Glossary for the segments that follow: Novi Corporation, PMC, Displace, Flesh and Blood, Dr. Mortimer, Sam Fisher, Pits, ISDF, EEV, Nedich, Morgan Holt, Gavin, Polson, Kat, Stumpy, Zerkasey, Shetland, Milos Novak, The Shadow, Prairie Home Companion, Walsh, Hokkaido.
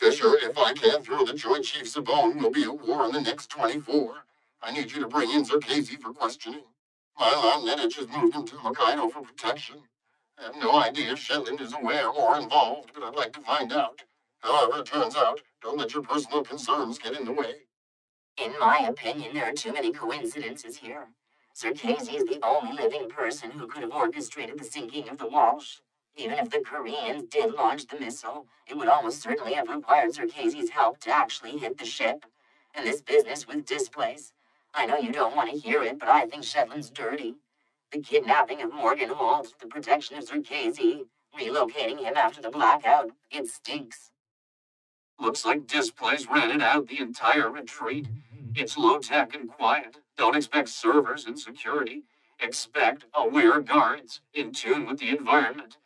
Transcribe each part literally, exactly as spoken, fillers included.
Fisher, if I can throw the Joint Chiefs a bone, we'll be at war in the next twenty-four. I need you to bring in Zerkasey for questioning. My lad Nedich has moved him to Hokkaido for protection. I have no idea if Shetland is aware or involved, but I'd like to find out. However, it turns out, don't let your personal concerns get in the way. In my opinion, there are too many coincidences here. Zerkasey is the only living person who could have orchestrated the sinking of the Walsh. Even if the Koreans did launch the missile, it would almost certainly have required Zerkasey's help to actually hit the ship. And this business with Displace, I know you don't want to hear it, but I think Shetland's dirty. The kidnapping of Morgan Holt, the protection of Zerkasey, relocating him after the blackout, it stinks. Looks like Displace rented out the entire retreat. It's low-tech and quiet. Don't expect servers and security. Expect aware guards in tune with the environment.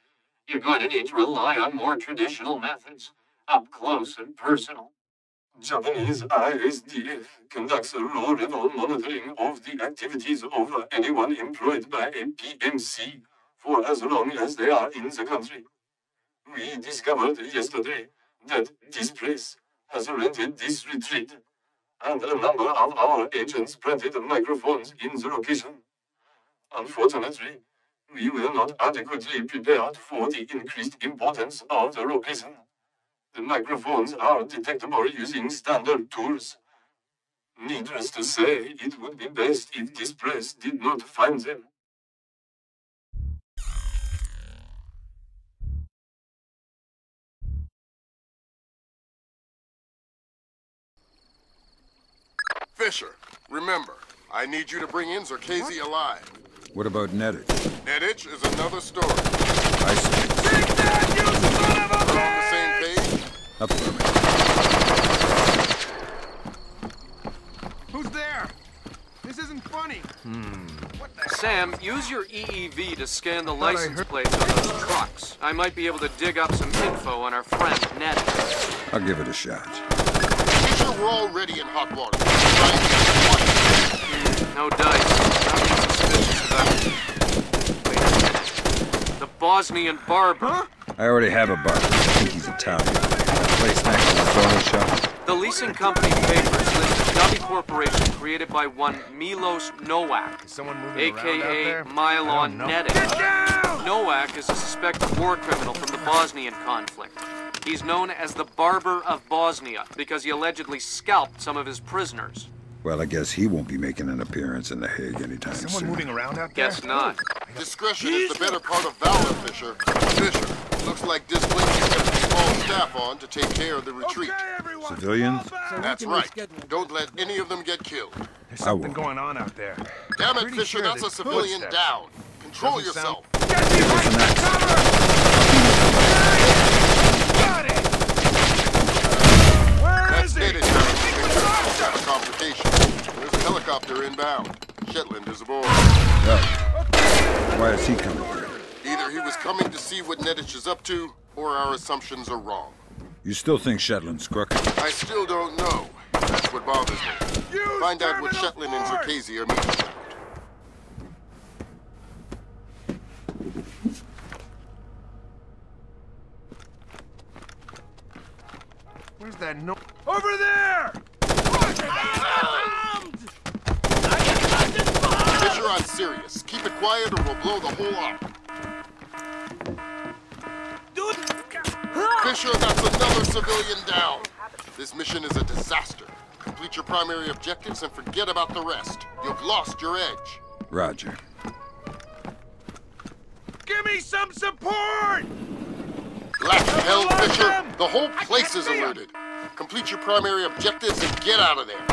You're going to need to rely on more traditional methods, up close and personal. Japanese I S D F conducts a low-level monitoring of the activities of anyone employed by a P M C for as long as they are in the country. We discovered yesterday that this place has rented this retreat, and a number of our agents planted microphones in the location. Unfortunately, we were not adequately prepared for the increased importance of the location. The microphones are detectable using standard tools. Needless to say, it would be best if this place did not find them. Fisher, remember, I need you to bring in Zerkasey alive. What about Nedich? Nedich is another story. I see. Take that, you son of a bitch! We're on the same page? Up for me. Who's there? This isn't funny. Hmm. What the Sam, use your E E V to scan the license plates on those trucks. I might be able to dig up some info on our friend Nedich. I'll give it a shot. We're already in hot water. No dice. Nothing suspicious about it. The Bosnian barber. Huh? I already have a barber. I think he's Italian. The place next to the photo shop. The leasing company papers list Novi Corporation created by one Milos Novak, a k a. Milon Nedich. Novak is a suspected war criminal from the Bosnian conflict. He's known as the Barber of Bosnia because he allegedly scalped some of his prisoners. Well, I guess he won't be making an appearance in The Hague anytime soon. Someone moving around out there? Guess not. Discretion is the better part of valor, Fisher. Fisher, looks like this place is going to be small staff on to take care of the retreat. Okay, everyone, civilians? So that's right. Don't let any of them get killed. There's something going on out there. Damn it, Fisher, sure that's a civilian footsteps. Down. Control Doesn't yourself. Sound... Get me right to cover! There's a helicopter inbound. Shetland is aboard. Oh. Why is he coming here? Either he was coming to see what Nedich is up to, or our assumptions are wrong. You still think Shetland's crooked? I still don't know. That's what bothers me. You Find out what Shetland and Zerkasey are meeting about. Where's that no- Over there! I'm armed! I am not disarmed! Fisher, I'm serious. Keep it quiet or we'll blow the whole up. Dude! Fisher, that's another civilian down. This mission is a disaster. Complete your primary objectives and forget about the rest. You've lost your edge. Roger. Give me some support! Black hell, Fisher! Them. The whole place is alerted. Him. Complete your primary objectives and get out of there.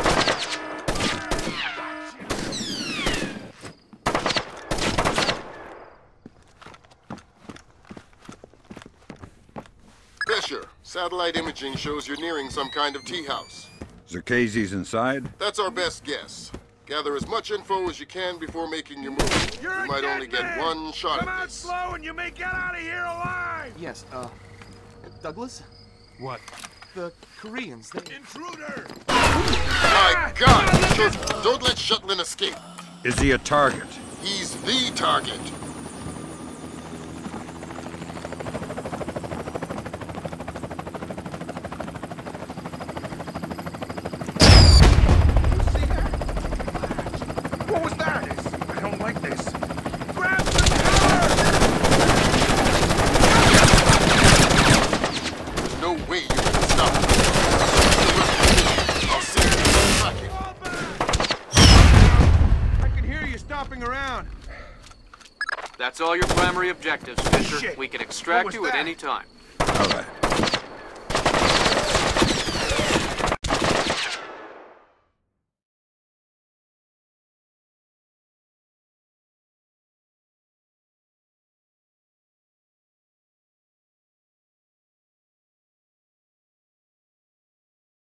Fisher, satellite imaging shows you're nearing some kind of tea house. Zerkasey's inside? That's our best guess. Gather as much info as you can before making your move. You might only get one shot at this. Come out slow and you may get out of here alive! Yes, uh... Douglas? What? The Koreans, they... Intruder! My God! Don't, don't let Shetland escape! Is he a target? He's the target! That's all your primary objectives, Fisher. Shit. We can extract you that? at any time. All right.